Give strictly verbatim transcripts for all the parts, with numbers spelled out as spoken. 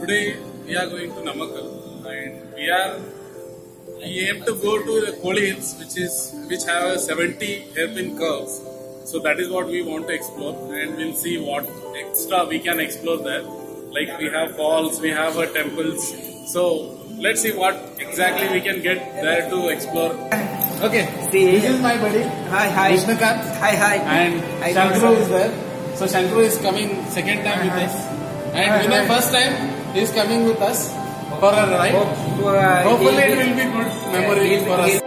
Today we are going to Namakal and we are we aim to go to the Koli Hills, which is which have seventy hairpin curves. So that is what we want to explore, and we'll see what extra we can explore there. Like we have falls, we have uh, temples. So let's see what exactly we can get there to explore. Okay, this is my buddy. Hi, hi. Vishnukant. Hi, hi. And Shantro is there. So Shantro is coming second time hi, with hi. us. And hi, hi. the first time, he is coming with us for a ride. Hope, uh, Hopefully it will be good memory for us.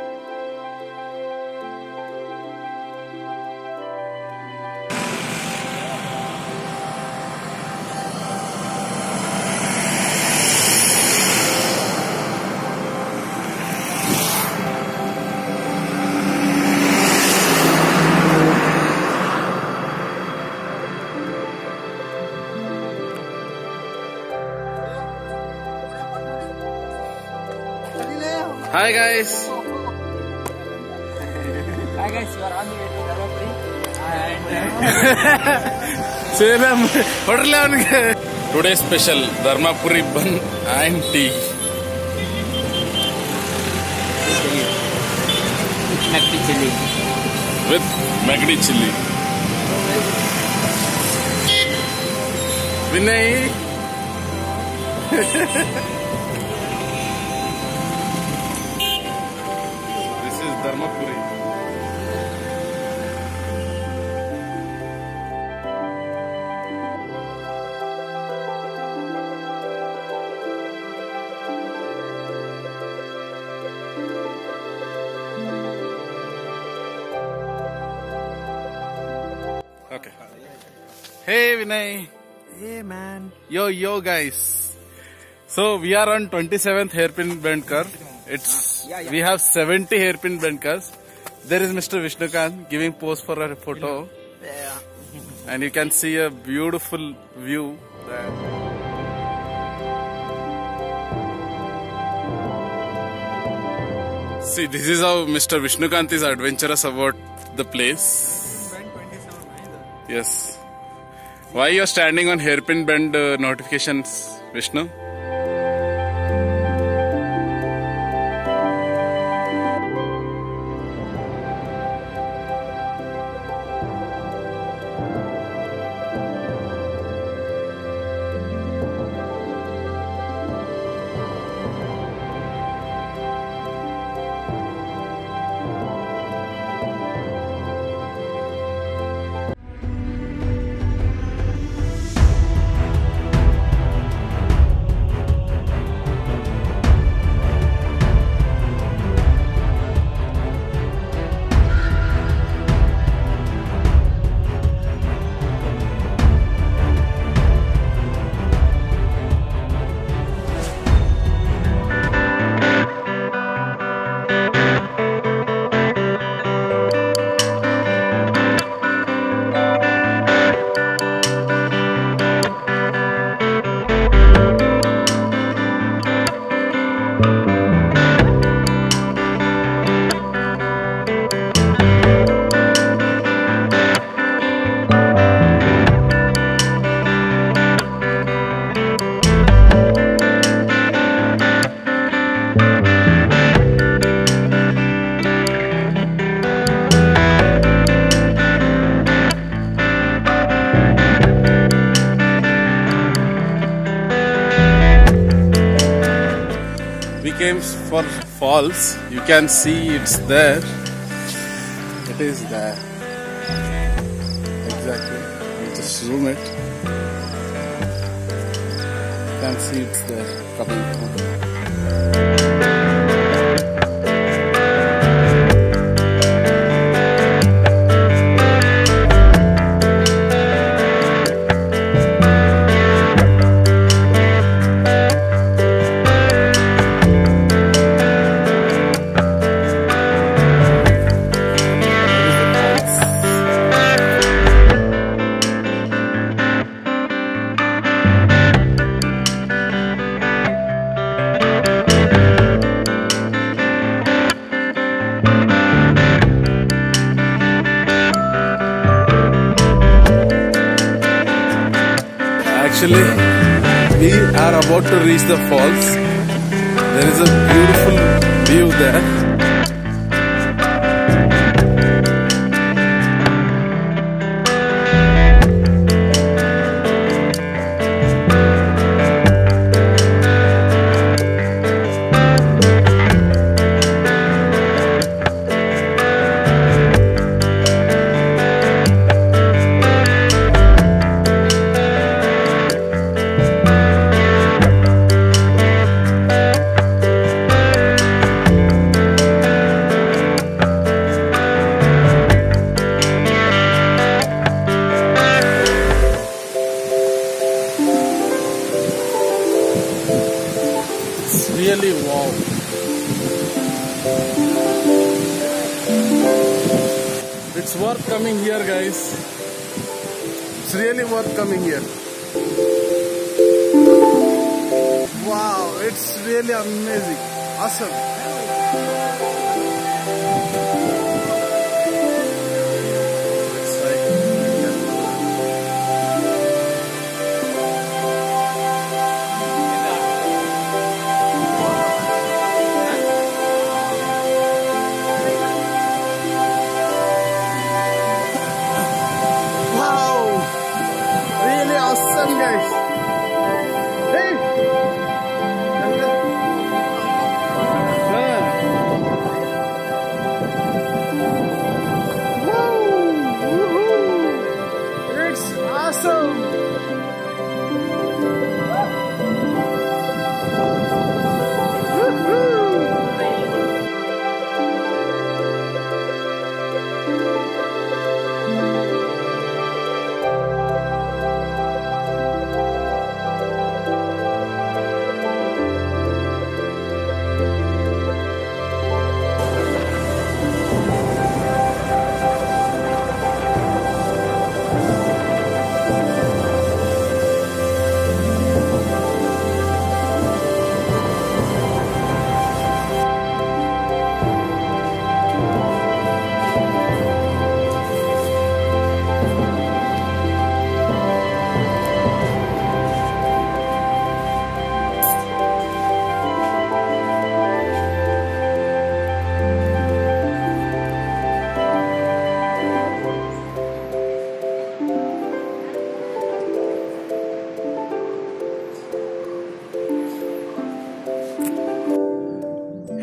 Hi guys! Hi guys, you are on the way to Dharmapuri and Salem, hotel on today's special Dharmapuri bun and tea. Maggi chili. With Maggi chili. Vinay! Dharmapuri. Okay. Hey Vinay. Hey man. Yo yo guys. So we are on twenty-seventh hairpin bend curve. It's Yeah, yeah. We have seventy hairpin bend curves. There is Mister Vishnukant giving pose for a photo. Yeah. And you can see a beautiful view there. See, this is how Mister Vishnukant is adventurous about the place. Yes. Why you are standing on hairpin bend uh, notifications, Vishnu? For falls, you can see it's there. It is there. Exactly. You just zoom it. You can see it's there coming down. Actually We are about to reach the falls. There is a beautiful view there. Really wow. It's worth coming here, guys. It's really worth coming here. Wow, it's really amazing. Awesome.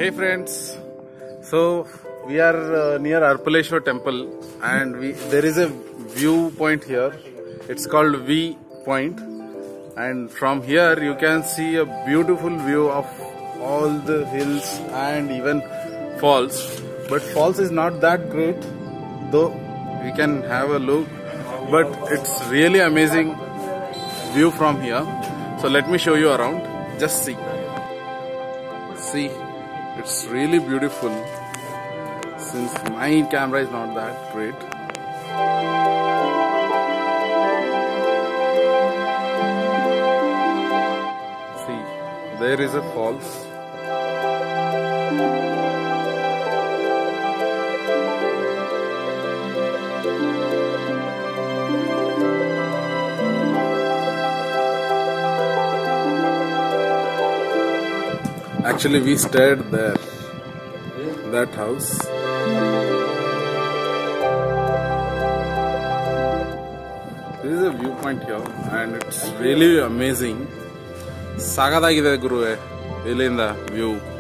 Hey friends, so we are uh, near Arpaleshwar Temple and we, there is a viewpoint here. It's called V Point, and from here you can see a beautiful view of all the hills and even falls. But falls is not that great, though we can have a look, but it's really amazing view from here. So let me show you around, just see. See. It's really beautiful, since my camera is not that great. See, there is a falls. Actually, we stayed there, that house. This is a viewpoint here, and it's really amazing. Sagadagide Guru, Ilinda view.